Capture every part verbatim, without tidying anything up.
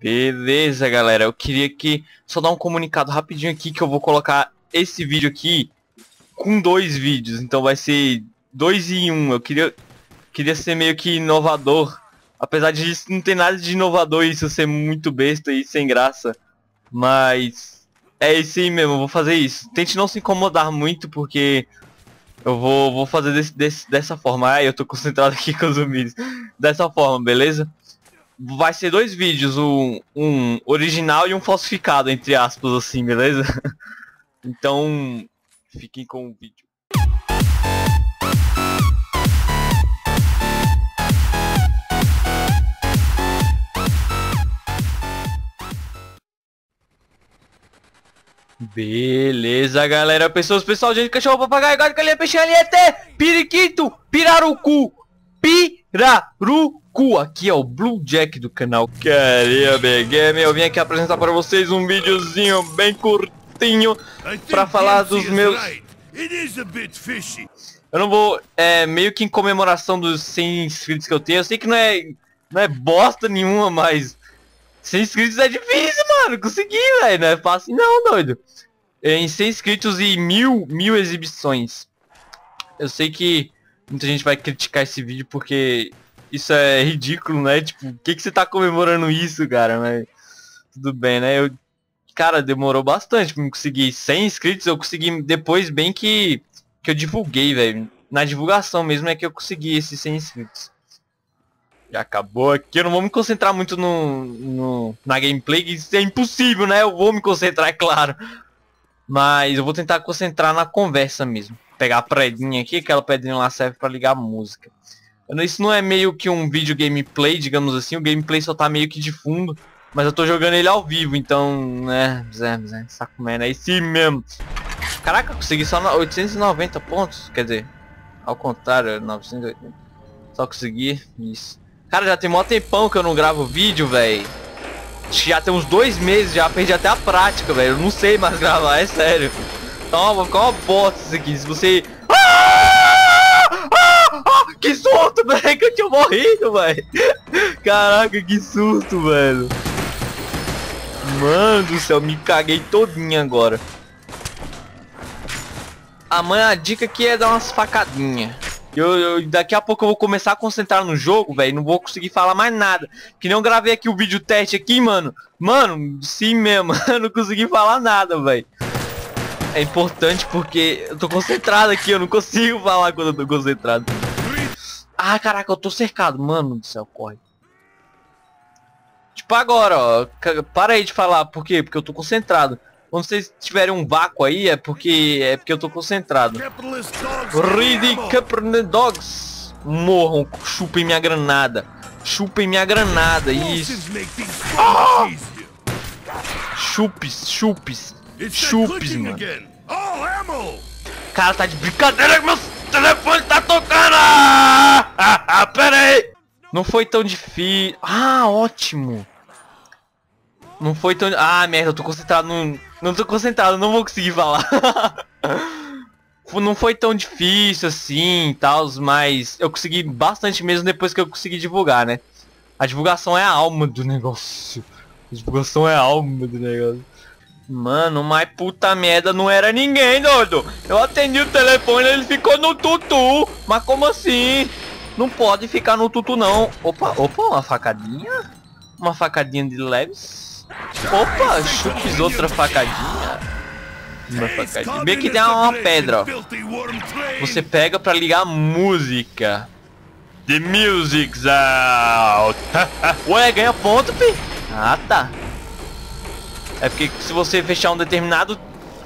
Beleza, galera. Eu queria que só dar um comunicado rapidinho aqui, que eu vou colocar esse vídeo aqui com dois vídeos. Então vai ser dois em um. Eu queria, queria ser meio que inovador. Apesar de isso não ter nada de inovador, isso ser muito besta e sem graça. Mas é isso aí mesmo, eu vou fazer isso. Tente não se incomodar muito, porque eu vou, vou fazer desse, desse, dessa forma. Ai, eu tô concentrado aqui com os zumbis. Dessa forma, beleza? Vai ser dois vídeos, um, um original e um falsificado, entre aspas, assim, beleza? Então, fiquem com o vídeo. Beleza, galera, pessoas, pessoal, gente, cachorro, papagaio, gato, galinha, peixe, galinha, até periquito, pirarucu, pirarucu. Aqui é o Blue Jack do canal Caribe Game. Eu vim aqui apresentar para vocês um videozinho bem curtinho para falar dos meus... Eu não vou, é, meio que em comemoração dos cem inscritos que eu tenho. Eu sei que não é, não é bosta nenhuma, mas... cem inscritos é difícil, mano, consegui, velho, não é fácil não, doido. Em cem inscritos e mil, mil exibições. Eu sei que muita gente vai criticar esse vídeo porque isso é ridículo, né? Tipo, o que que você tá comemorando isso, cara? Mas tudo bem, né? Eu, cara, demorou bastante pra me conseguir cem inscritos, eu consegui depois bem que, que eu divulguei, velho. Na divulgação mesmo é que eu consegui esses cem inscritos. Já acabou aqui, eu não vou me concentrar muito no, no, na gameplay, que isso é impossível, né? Eu vou me concentrar, é claro. Mas eu vou tentar concentrar na conversa mesmo. Pegar a pedrinha aqui, aquela pedrinha lá serve pra ligar a música. Isso não é meio que um vídeo gameplay, digamos assim. O gameplay só tá meio que de fundo, mas eu tô jogando ele ao vivo, então... né, zé, zé, saco, mano, é esse mesmo. Caraca, consegui só oitocentos e noventa pontos, quer dizer, ao contrário, novecentos e oitenta. Só consegui isso. Cara, já tem mó tempão que eu não gravo vídeo, velho. Acho que já tem uns dois meses, já perdi até a prática, velho. Eu não sei mais gravar, é sério. Então, vou ficar uma bosta isso aqui. Se você... Ah! Ah! Ah! Que susto, velho, que eu tinha morrido, velho. Caraca, que susto, velho. Mano do céu, me caguei todinha agora. Amanhã a dica aqui é dar umas facadinhas. Eu, eu, daqui a pouco eu vou começar a concentrar no jogo, velho. Não vou conseguir falar mais nada. Que não gravei aqui o vídeo teste aqui, mano. Mano, sim mesmo. Eu não consegui falar nada, velho. É importante porque eu tô concentrado aqui. Eu não consigo falar quando eu tô concentrado. Ah, caraca, eu tô cercado. Mano do céu, corre. Tipo agora, ó. Para aí de falar. Por quê? Porque eu tô concentrado. Quando vocês tiverem um vácuo aí, é porque é porque eu tô concentrado. Ridiculous Dogs, morram, chupem minha granada. Chupem minha granada, isso. Ah! Chupes, chupes, chupes, mano. Cara, tá de brincadeira que meu telefone tá tocando. Ah, ah, ah, pera aí. Não foi tão difícil. Ah, ótimo. Não foi tão... Ah, merda, eu tô concentrado no... Não tô concentrado, não vou conseguir falar. Não foi tão difícil assim e tal, mas eu consegui bastante mesmo depois que eu consegui divulgar, né? A divulgação é a alma do negócio. A divulgação é a alma do negócio. Mano, mas puta merda, não era ninguém, doido. Eu atendi o telefone, ele ficou no tutu. Mas como assim? Não pode ficar no tutu, não. Opa, opa, uma facadinha. Uma facadinha de leves. Opa, chutes outra facadinha. Uma facadinha. Bem que tem uma pedra, ó. Você pega pra ligar a música. The music's out. Ué, ganha ponto, pi. Ah, tá. É porque se você fechar um determinado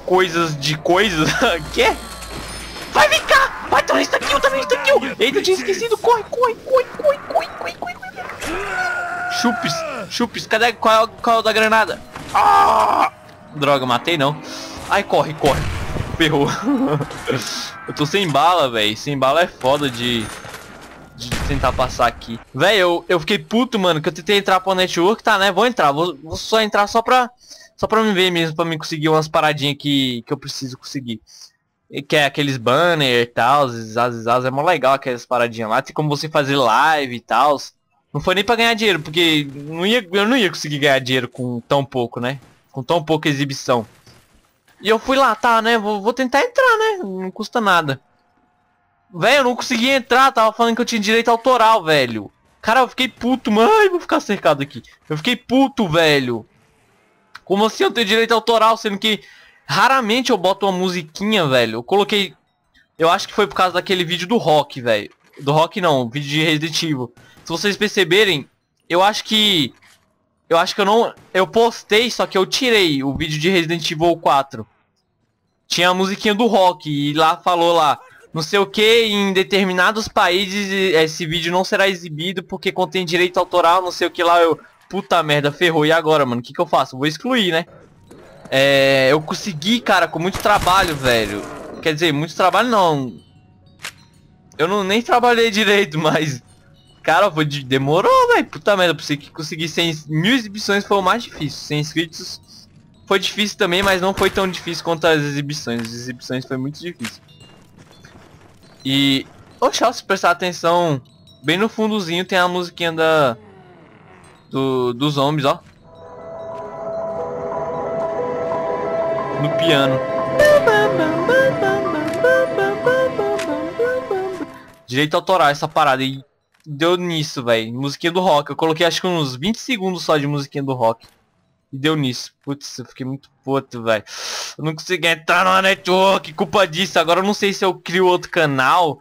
coisas de coisas... que? Vai vir cá! Vai, tá nesse kill, tá nesse kill. Eita, eu tinha esquecido. Corre, corre, corre, corre, corre, corre, corre. Chupes, chupes, cadê? Qual, qual da granada? Ah! Droga, matei não. Ai, corre, corre. Ferrou. Eu tô sem bala, velho. Sem bala é foda de, de tentar passar aqui. Velho, eu, eu fiquei puto, mano, que eu tentei entrar pro network, tá, né? Vou entrar, vou, vou só entrar só pra, só pra me ver mesmo, pra me conseguir umas paradinhas que, que eu preciso conseguir. Que é aqueles banner e tal, é mó legal aquelas paradinhas lá. Tem como você fazer live e tal. Não foi nem pra ganhar dinheiro, porque não ia, eu não ia conseguir ganhar dinheiro com tão pouco, né? Com tão pouca exibição. E eu fui lá, tá, né? Vou, vou tentar entrar, né? Não custa nada. Velho, eu não consegui entrar, tava falando que eu tinha direito autoral, velho. Cara, eu fiquei puto, mano. Ai, vou ficar cercado aqui. Eu fiquei puto, velho. Como assim eu tenho direito autoral, sendo que raramente eu boto uma musiquinha, velho. Eu coloquei... Eu acho que foi por causa daquele vídeo do rock, velho. Do rock não, vídeo de Resident Evil. Se vocês perceberem, eu acho que... Eu acho que eu não... Eu postei, só que eu tirei o vídeo de Resident Evil quatro. Tinha a musiquinha do rock e lá falou lá... Não sei o que, em determinados países esse vídeo não será exibido porque contém direito autoral, não sei o que lá. Eu... Puta merda, ferrou. E agora, mano? O que que eu faço? Vou excluir, né? É... Eu consegui, cara, com muito trabalho, velho. Quer dizer, muito trabalho não. Eu não nem trabalhei direito, mas... Cara, vou de... demorou, velho. Puta merda, pra você que conseguir cem mil exibições foi o mais difícil. Sem inscritos foi difícil também, mas não foi tão difícil quanto as exibições. As exibições foi muito difícil. E... Oxa, se prestar atenção, bem no fundozinho tem a musiquinha da... Do... Dos zombies, ó. No piano. Direito autoral essa parada, e deu nisso, velho. Musiquinha do rock, eu coloquei acho que uns vinte segundos só de musiquinha do rock e deu nisso. Putz, eu fiquei muito puto, velho. Eu não consegui entrar na network, culpa disso. Agora eu não sei se eu crio outro canal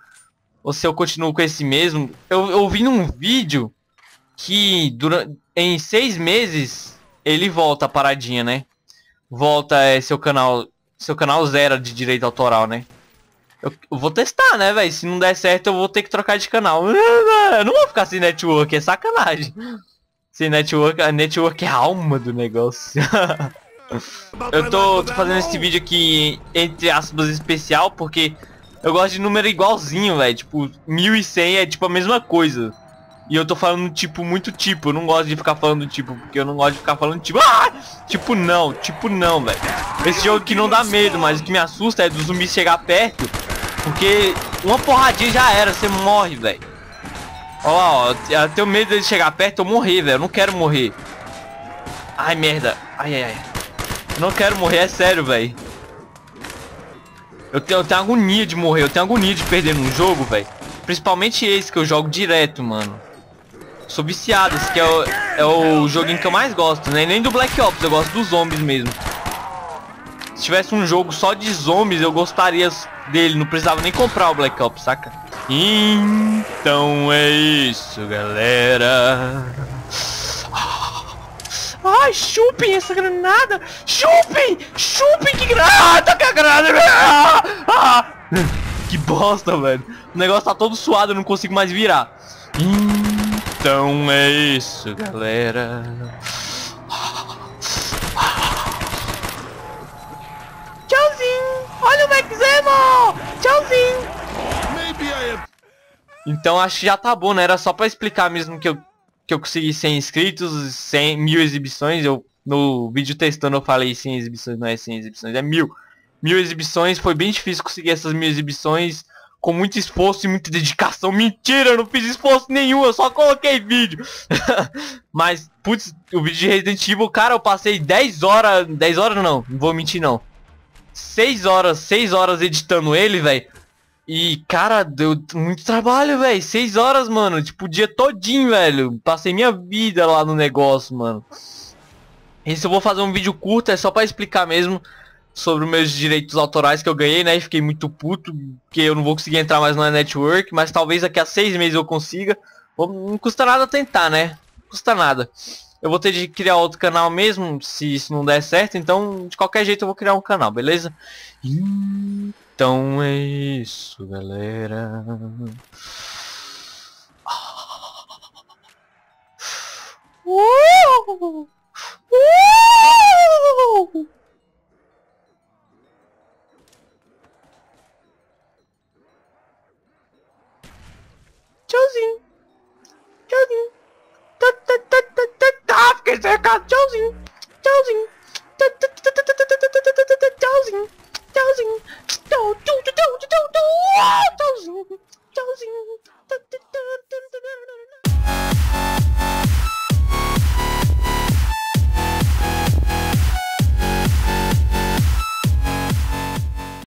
ou se eu continuo com esse mesmo. Eu, eu vi num vídeo que durante, em seis meses ele volta a paradinha, né? Volta é, seu canal, seu canal zero de direito autoral, né? Eu, eu vou testar, né, velho? Se não der certo, eu vou ter que trocar de canal. Eu não vou ficar sem network, é sacanagem. Sem network, a network é a alma do negócio. Eu tô, tô fazendo esse vídeo aqui, entre aspas, especial, porque eu gosto de número igualzinho, velho. Tipo, mil e cem é tipo a mesma coisa. E eu tô falando tipo, muito tipo. Eu não gosto de ficar falando tipo, porque eu não gosto de ficar falando tipo... Ah! Tipo não, tipo não, velho. Esse jogo que não dá medo, mas o que me assusta é do zumbi chegar perto, porque uma porradinha já era, você morre, velho. Olha lá, ó, eu tenho medo dele chegar perto eu morrer, velho. Eu não quero morrer. Ai, merda. Ai, ai, ai. Eu não quero morrer, é sério, velho. Eu tenho, eu tenho agonia de morrer. Eu tenho agonia de perder num jogo, velho. Principalmente esse que eu jogo direto, mano. Sou viciado. Esse que é o, é o joguinho que eu mais gosto, né? Nem do Black Ops, eu gosto dos zombies mesmo. Se tivesse um jogo só de zombies, eu gostaria dele. Não precisava nem comprar o Black Ops, saca? Então é isso, galera. Ai, chupem essa granada. Chupem, chupem que granada, que granada. Ah, ah. Que bosta, velho. O negócio tá todo suado, eu não consigo mais virar. Então é isso, galera. Tchauzinho. Olha o Maxemo. Tchauzinho. Então acho que já tá bom, né? Era só pra explicar mesmo que eu, que eu consegui cem inscritos, cem mil exibições. Eu, no vídeo testando eu falei cem exibições, não é cem exibições, é mil. Mil exibições, foi bem difícil conseguir essas mil exibições com muito esforço e muita dedicação. Mentira, eu não fiz esforço nenhum, eu só coloquei vídeo. Mas, putz, o vídeo de Resident Evil, cara, eu passei dez horas, dez horas não, não vou mentir não. seis horas, seis horas editando ele, velho. E, cara, deu muito trabalho, velho. Seis horas, mano. Tipo, o dia todinho, velho. Passei minha vida lá no negócio, mano. Esse eu vou fazer um vídeo curto, é só pra explicar mesmo sobre os meus direitos autorais que eu ganhei, né? E fiquei muito puto, porque eu não vou conseguir entrar mais na network. Mas talvez daqui a seis meses eu consiga. Não custa nada tentar, né? Não custa nada. Eu vou ter de criar outro canal mesmo, se isso não der certo. Então, de qualquer jeito, eu vou criar um canal, beleza? E... Então é isso, galera. Uh! Uh! Tchauzinho. Tchauzinho. Tá, tá, tá, tá, tá, tá. Fiquei cercado. Tchauzinho. Tchauzinho. Tá, tá, tá, tá, tá, tá, tá, tá, tá, tchauzinho. Tchauzinho. Tchauzinho. Tchauzinho.